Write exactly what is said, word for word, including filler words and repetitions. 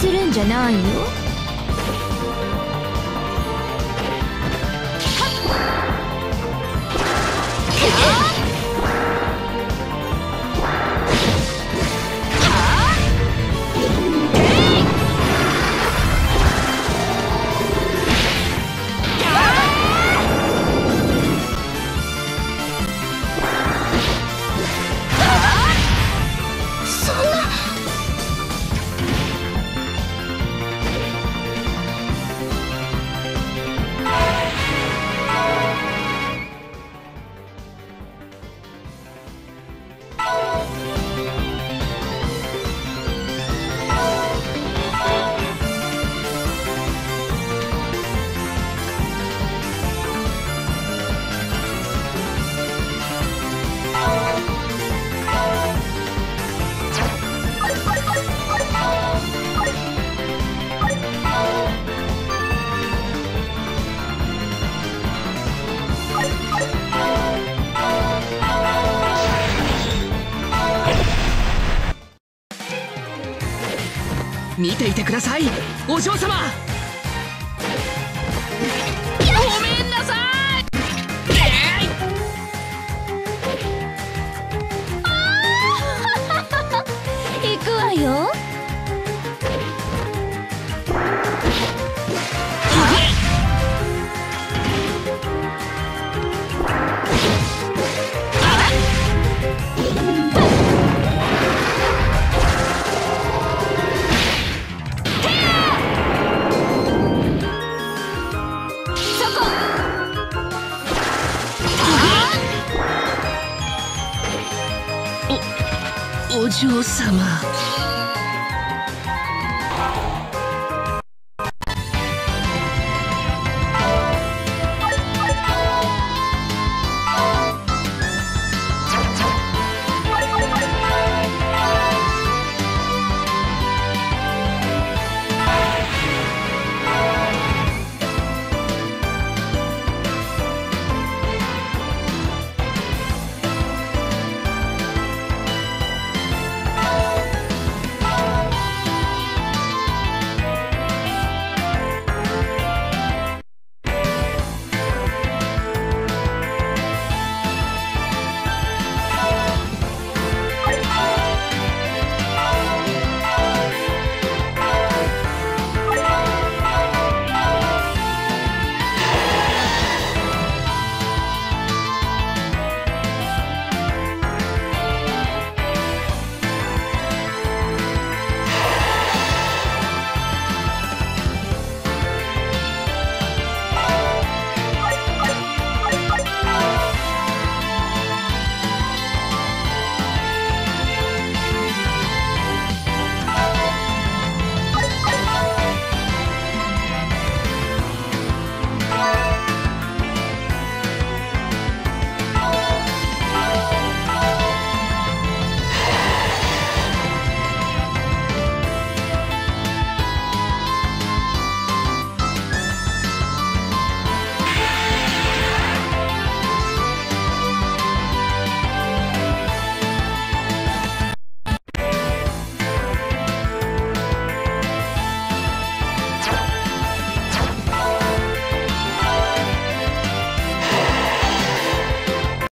するんじゃないよ。見ていてください、お嬢様。ごめんなさい。行くわよ。お嬢様。